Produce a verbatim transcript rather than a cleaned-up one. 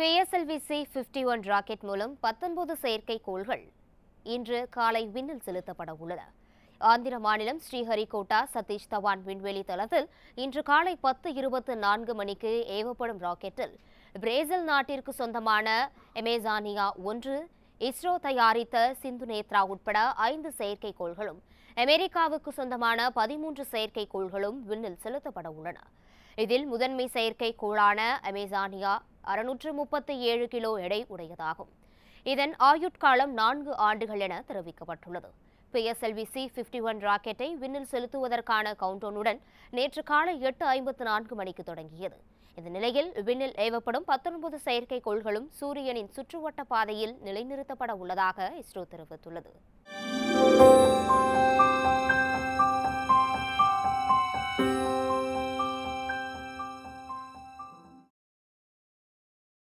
P S L V C fifty-one rocket மூலம் பத்தொன்பது செயற்கைக்கோள்கள் இன்று காலை விண்ணில் செலுத்தப்பட உள்ளன. ஆந்திர மாநிலம் ஸ்ரீ ஹரிகோட்டா சதீஷ் தவான் விண்வெளி தளத்தில் இன்று காலை பத்து இருபத்தி நான்கு மணிக்கு ஏவப்படும் ராக்கெட்டில் பிரேசில் நாட்டிற்கு சொந்தமான அமேசானியா ஒன்று, இஸ்ரோ தயாரித்த சிந்துநேத்ரா உட்பட ஐந்து செயற்கைக்கோள்களும் அமெரிக்காவுக்கு சொந்தமான பதிமூன்று செயற்கைக்கோள்களும் விண்ணில் செலுத்தப்பட உள்ளன. இதில் முதன்மை செயற்கைக்கோளான அமேசானியா அறுநூற்று முப்பத்தி ஏழு கிலோ எடை உடையதாகும். இதன் ஆயுட்காலம் நான்கு ஆண்டுகள் என தெரிவிக்கப்பட்டுள்ளது. P S L V C fifty-one ராக்கெட்டை விண்ணில் செலுத்துவதற்கான கவுண்டவுனுடன் நேற்று காலை எட்டு ஐம்பத்தி நான்கு மணிக்கு தொடங்கியது. இந்த நிலையில் விண்ணில் ஏவப்படும் பத்தொன்பது செயற்கைக்கோள்களும் சூரியனின் சுற்றுவட்ட பாதையில் நிலைநிறுத்தப்பட உள்ளதாக இஸ்ரோ தெரிவித்துள்ளது.